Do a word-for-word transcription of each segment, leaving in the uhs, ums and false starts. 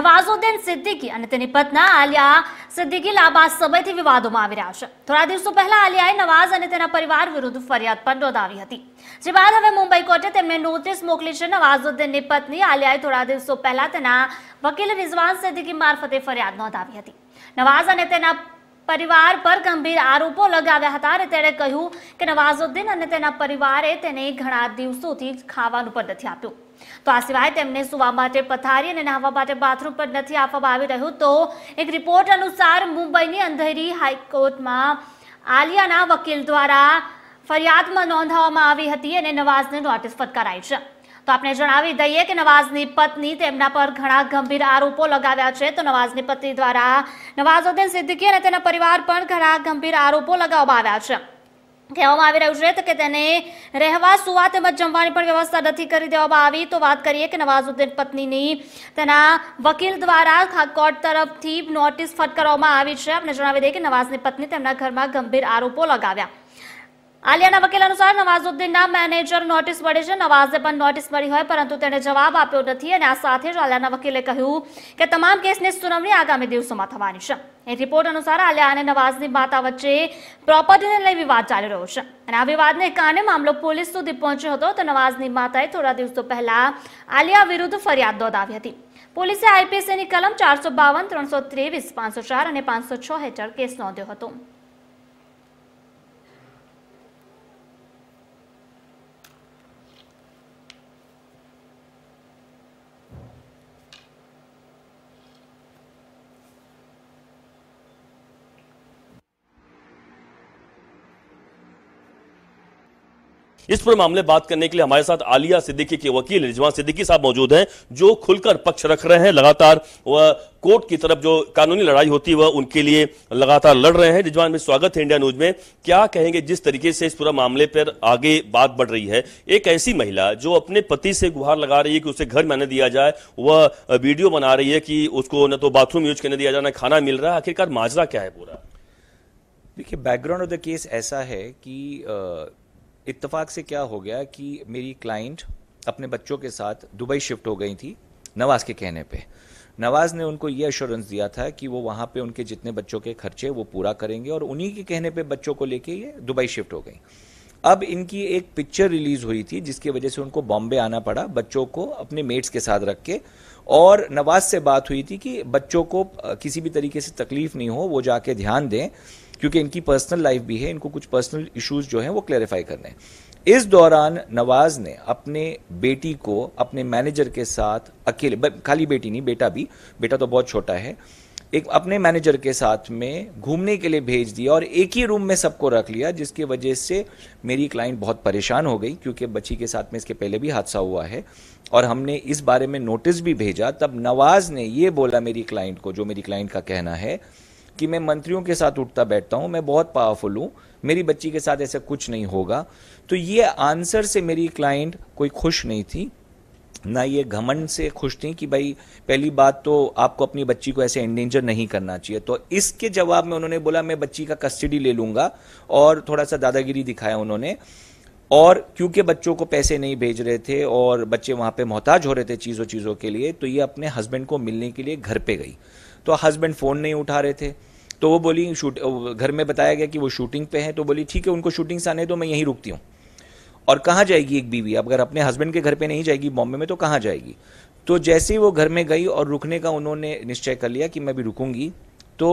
નવાઝુદ્દીન સિદ્દીકી અને તેની પત્ની આલિયા સિદ્દીકી લાંબા સમયથી વિવાદોમાં આવી રહ્યા છે. થોડા દિવસો પહેલા આલિયાએ નવાઝ અને તેના પરિવાર વિરુદ્ધ ફરિયાદ પણ નોંધાવી હતી, જે બાદ હવે મુંબઈ કોર્ટે તેમને નોટિસ મોકલી છે. નવાઝુદ્દીનની પત્ની આલિયાએ થોડા દિવસો પહેલા તેના વકીલ રિઝવાન સિદ્દીકી મારફતે ફરિયાદ નોંધાવી હતી. નવાઝ અને તેના परिवार पर गंभीर आरोपों लगाव्या हता अने तेणे कह्युं के नवाजुद्दीन अने तेना परिवारे तेने घणा दिवसोथी खावानुं पण नथी आप्युं, तो आ सिवाय तेमने सुवा माटे पथारी अने नहावा माटे बाथरूम पण नथी आपवामां आवी रह्युं. तो एक रिपोर्ट अनुसार मुंबईनी अंधेरी हाईकोर्टमां आलियाना वकील द्वारा फरियादमां नोंधाववामां आवी हती अने नवाजने नोटिस फटकाराई छे. तो आपने जणावी दईए के नवाजनी पत्नी तेमना पर घणा गंभीर आरोपों लगाव्या छे. तो नवाजनी पत्नी द्वारा नवाजुद्दीन सिद्दीकी अने तेना परिवार पर घणा गंभीर आरोपों लगाववामां आव्या छे. कहेवामां आवी रह्युं छे के तेने रहेवा सुवा तेमज जमवानी पण व्यवस्था नथी करी देवामां आवी. तो वात करीए के नवाजुद्दीन पत्नीनी तेना वकील द्वारा कोर्ट तरफथी नोटिस फटकारवामां आवी छे. आपने जणावी दईए के नवाजनी पत्नी तेमना घरमां गंभीर आरोपों लगाव्या. आलियाना वकील अनुसार नवाजुद्दीनना मैनेजर नोटिस मळी छे, नवाजे पण नोटिस मळी होय परंतु तेणे जवाब आप्यो नथी अने आ साथे ज आलियाना वकीले कह्युं के तमाम केसनी सुनावणी आगामी दिवसोमां थवानी छे. ए रिपोर्ट अनुसार आलिया अने नवाजनी माता वच्चे प्रोपर्टीने लई विवाद चाली रह्यो छे अने आ विवादने कारणे मामलो पोलीस सुधी पहोंच्यो हतो. तो नवाजनी माताए थोड़ा दिवसो पहेला आलिया विरुद्ध फरियाद नोंधावी हती. पोलीसे आईपीसीनी कलम चार सौ बावन, ત્રણ ત્રેવીસ, પાંચ સો ચાર અને પાંચ સો છ હેઠળ કેસ નોંધ્યો હતો. इस पूरे मामले बात करने के लिए हमारे साथ आलिया सिद्दीकी के वकील रिजवान सिद्दीकी साहब मौजूद हैं, जो खुलकर पक्ष रख रहे हैं. लगातार वह कोर्ट की तरफ जो कानूनी लड़ाई होती है वह उनके लिए लगातार लड़ रहे हैं. रिजवान में स्वागत है इंडिया न्यूज में. क्या कहेंगे जिस तरीके से इस पूरा मामले पर आगे बात बढ़ रही है? एक ऐसी महिला जो अपने पति से गुहार लगा रही है कि उसे घर में आने दिया जाए, वह वीडियो बना रही है कि उसको न तो बाथरूम यूज करने दिया जाए न खाना मिल रहा है, आखिरकार माजरा क्या है पूरा? देखिए, बैकग्राउंड ऑफ द केस ऐसा है कि इत्तफाक से क्या हो गया कि मेरी क्लाइंट अपने बच्चों के साथ दुबई शिफ्ट हो गई थी नवाज के कहने पे. नवाज ने उनको ये एश्योरेंस दिया था कि वो वहाँ पे उनके जितने बच्चों के खर्चे वो पूरा करेंगे और उन्हीं के कहने पे बच्चों को लेके ये दुबई शिफ्ट हो गई. अब इनकी एक पिक्चर रिलीज हुई थी जिसकी वजह से उनको बॉम्बे आना पड़ा बच्चों को अपने मेट्स के साथ रख के, और नवाज से बात हुई थी कि बच्चों को किसी भी तरीके से तकलीफ नहीं हो, वो जाके ध्यान दें क्योंकि इनकी पर्सनल लाइफ भी है, इनको कुछ पर्सनल इश्यूज जो हैं वो क्लैरिफाई करने हैं. इस दौरान नवाज ने अपने बेटी को अपने मैनेजर के साथ अकेले, खाली बेटी नहीं बेटा भी, बेटा तो बहुत छोटा है, एक अपने मैनेजर के साथ में घूमने के लिए भेज दिया और एक ही रूम में सबको रख लिया, जिसकी वजह से मेरी क्लाइंट बहुत परेशान हो गई क्योंकि बच्ची के साथ में इसके पहले भी हादसा हुआ है और हमने इस बारे में नोटिस भी भेजा. तब नवाज ने ये बोला मेरी क्लाइंट को, जो मेरी क्लाइंट का कहना है कि मैं मंत्रियों के साथ उठता बैठता हूं, मैं बहुत पावरफुल हूं, मेरी बच्ची के साथ ऐसा कुछ नहीं होगा. तो ये आंसर से मेरी क्लाइंट कोई खुश नहीं थी, ना ये घमंड से खुश थी कि भाई पहली बात तो आपको अपनी बच्ची को ऐसे एंडेंजर नहीं करना चाहिए. तो इसके जवाब में उन्होंने बोला मैं बच्ची का कस्टडी ले लूंगा और थोड़ा सा दादागिरी दिखाया उन्होंने. और क्योंकि बच्चों को पैसे नहीं भेज रहे थे और बच्चे वहाँ पे मोहताज हो रहे थे चीज़ों चीज़ों के लिए, तो ये अपने हस्बैंड को मिलने के लिए घर पे गई. तो हस्बैंड फ़ोन नहीं उठा रहे थे तो वो बोली शूट, घर में बताया गया कि वो शूटिंग पे हैं, तो बोली ठीक है उनको शूटिंग से आने तो मैं यहीं रुकती हूँ. और कहाँ जाएगी एक बीवी, अगर अपने हस्बैंड के घर पे नहीं जाएगी बॉम्बे में तो कहाँ जाएगी? तो जैसे ही वो घर में गई और रुकने का उन्होंने निश्चय कर लिया कि मैं भी रुकूंगी, तो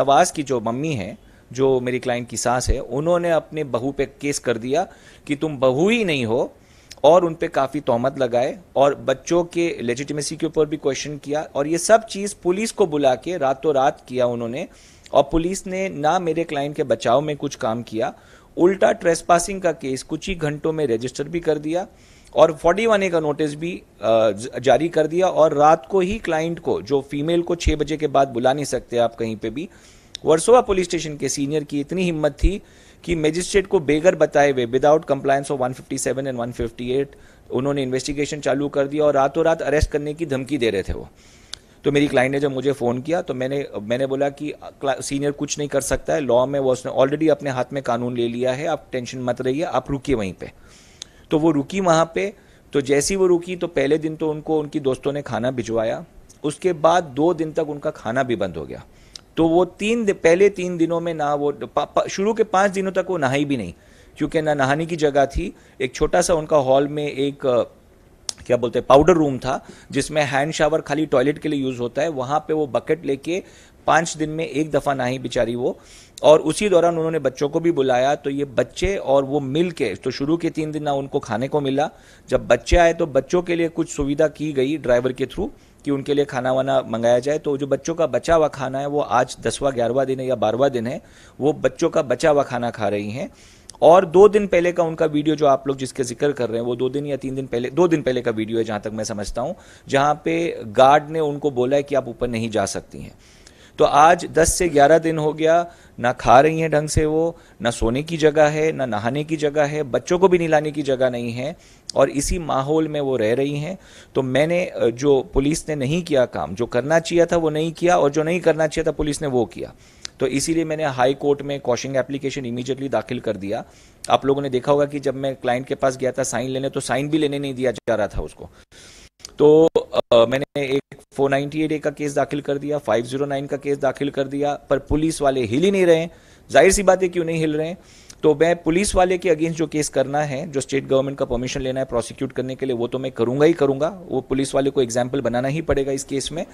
नवाज की जो मम्मी है, जो मेरी क्लाइंट की सास है, उन्होंने अपने बहू पे केस कर दिया कि तुम बहू ही नहीं हो और उन पे काफ़ी तोहमत लगाए और बच्चों के लेजिटिमेसी के ऊपर भी क्वेश्चन किया. और ये सब चीज़ पुलिस को बुला के रातों रात किया उन्होंने, और पुलिस ने ना मेरे क्लाइंट के बचाव में कुछ काम किया, उल्टा ट्रेसपासिंग का केस कुछ ही घंटों में रजिस्टर भी कर दिया और इकतालीस ए का नोटिस भी जारी कर दिया. और रात को ही क्लाइंट को, जो फीमेल को छः बजे के बाद बुला नहीं सकते आप कहीं पर भी, वर्सोवा पुलिस स्टेशन के सीनियर की इतनी हिम्मत थी कि मजिस्ट्रेट को बेगर बताए हुए, विदाउट कंप्लायंस ऑफ एक सौ सत्तावन एंड एक सौ अट्ठावन, उन्होंने इन्वेस्टिगेशन चालू कर दिया और रातों रात अरेस्ट करने की धमकी दे रहे थे वो. तो मेरी क्लाइंट ने जब मुझे फ़ोन किया तो मैंने मैंने बोला कि सीनियर कुछ नहीं कर सकता है, लॉ में वो उसने ऑलरेडी अपने हाथ में कानून ले लिया है, आप टेंशन मत रहिए, आप रुकिए वहीं पर. तो वो रुकी वहाँ पर. तो जैसी वो रुकी तो पहले दिन तो उनको उनकी दोस्तों ने खाना भिजवाया उसके बाद दो दिन तक उनका खाना भी बंद हो गया। तो वो तीन पहले तीन दिनों में ना वो पा, पा, शुरू के पाँच दिनों तक वो नहाई भी नहीं, क्योंकि ना नहाने की जगह थी। एक छोटा सा उनका हॉल में एक क्या बोलते हैं पाउडर रूम था, जिसमें हैंड शावर खाली टॉयलेट के लिए यूज़ होता है। वहाँ पे वो बकेट लेके पाँच दिन में एक दफ़ा नहाई बेचारी वो, और उसी दौरान उन्होंने बच्चों को भी बुलाया। तो ये बच्चे और वो मिल के, तो शुरू के तीन दिन ना उनको खाने को मिला। जब बच्चे आए तो बच्चों के लिए कुछ सुविधा की गई ड्राइवर के थ्रू कि उनके लिए खाना वाना मंगाया जाए। तो जो बच्चों का बचा हुआ खाना है, वो आज दसवां ग्यारहवां दिन है या बारहवां दिन है, वो बच्चों का बचा हुआ खाना खा रही हैं। और दो दिन पहले का उनका वीडियो जो आप लोग जिसके जिक्र कर रहे हैं, वो दो दिन या तीन दिन पहले, दो दिन पहले का वीडियो है जहाँ तक मैं समझता हूँ, जहाँ पे गार्ड ने उनको बोला है कि आप ऊपर नहीं जा सकती हैं। तो आज दस से ग्यारह दिन हो गया, ना खा रही हैं ढंग से वो, ना सोने की जगह है, ना नहाने की जगह है, बच्चों को भी नहलाने की जगह नहीं है, और इसी माहौल में वो रह रही हैं। तो मैंने, जो पुलिस ने नहीं किया काम, जो करना चाहिए था वो नहीं किया, और जो नहीं करना चाहिए था पुलिस ने वो किया। तो इसीलिए मैंने हाई कोर्ट में कॉशिंग एप्लीकेशन इमीडिएटली दाखिल कर दिया। आप लोगों ने देखा होगा कि जब मैं क्लाइंट के पास गया था साइन लेने, तो साइन भी लेने नहीं दिया जा रहा था उसको। तो आ, मैंने एक फोर नाइन्टी एट ए का केस दाखिल कर दिया, फाइव ओ नाइन का केस दाखिल कर दिया, पर पुलिस वाले हिल ही नहीं रहे हैं। जाहिर सी बात है, क्यों नहीं हिल रहे हैं? तो मैं पुलिस वाले के अगेंस्ट जो केस करना है, जो स्टेट गवर्नमेंट का परमिशन लेना है प्रोसिक्यूट करने के लिए, वो तो मैं करूँगा ही करूँगा। वो पुलिस वाले को एग्जाम्पल बनाना ही पड़ेगा इस केस में।